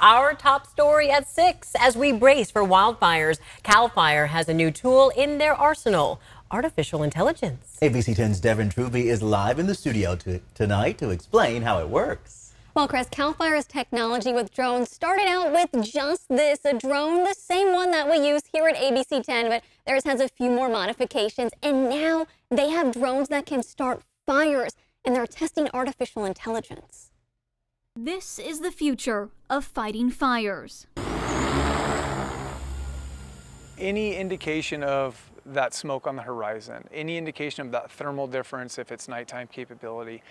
Our top story at 6. As we brace for wildfires, Cal Fire has a new tool in their arsenal, artificial intelligence. ABC 10's Devin Trubey is live in the studio tonight to explain how it works. Well, Chris, Cal Fire's technology with drones started out with just this, a drone, the same one that we use here at ABC 10, but theirs has a few more modifications, and now they have drones that can start fires, and they're testing artificial intelligence. This is the future of fighting fires. Any indication of that smoke on the horizon, any indication of that thermal difference, if it's nighttime capability,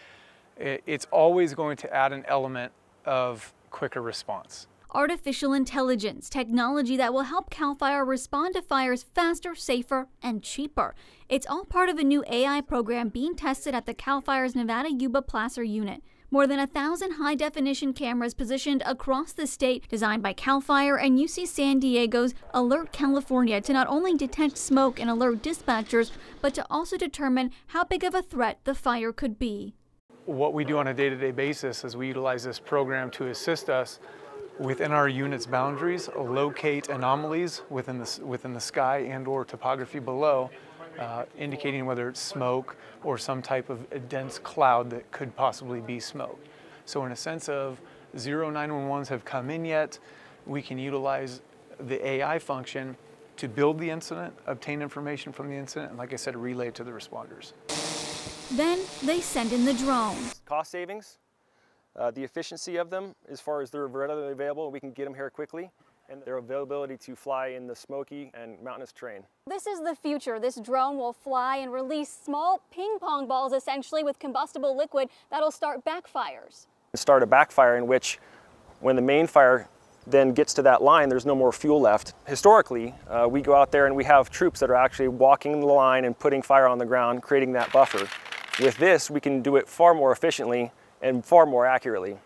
it's always going to add an element of quicker response. Artificial intelligence, technology that will help Cal Fire respond to fires faster, safer, and cheaper. It's all part of a new AI program being tested at the Cal Fire's Nevada Yuba Placer unit. More than 1,000 high-definition cameras positioned across the state, designed by Cal Fire and UC San Diego's Alert California, to not only detect smoke and alert dispatchers, but to also determine how big of a threat the fire could be. What we do on a day-to-day basis is we utilize this program to assist us within our unit's boundaries, locate anomalies within the sky and or topography below, indicating whether it's smoke or some type of a dense cloud that could possibly be smoke. So in a sense of 0911s have come in yet, we can utilize the AI function to build the incident, obtain information from the incident, and like I said, relay it to the responders. Then they send in the drones. Cost savings, the efficiency of them as far as they're readily available, we can get them here quickly, and their availability to fly in the smoky and mountainous terrain. This is the future. This drone will fly and release small ping pong balls, essentially, with combustible liquid that'll start backfires. Start a backfire in which, when the main fire then gets to that line, there's no more fuel left. Historically, we go out there and we have troops that are actually walking the line and putting fire on the ground, creating that buffer. With this, we can do it far more efficiently and far more accurately.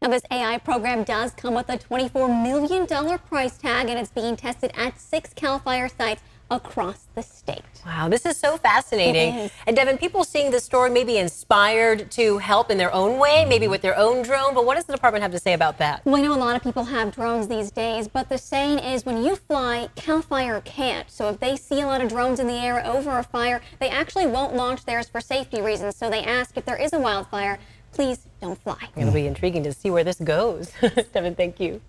Now, this AI program does come with a $24 million price tag, and it's being tested at 6 Cal Fire sites across the state. Wow, this is so fascinating. It is. And Devin, people seeing this story may be inspired to help in their own way, maybe with their own drone, but what does the department have to say about that? Well, I know a lot of people have drones these days, but the saying is when you fly, Cal Fire can't. So if they see a lot of drones in the air over a fire, they actually won't launch theirs for safety reasons. So they ask if there is a wildfire, please don't fly. It'll be intriguing to see where this goes. Devin, thank you.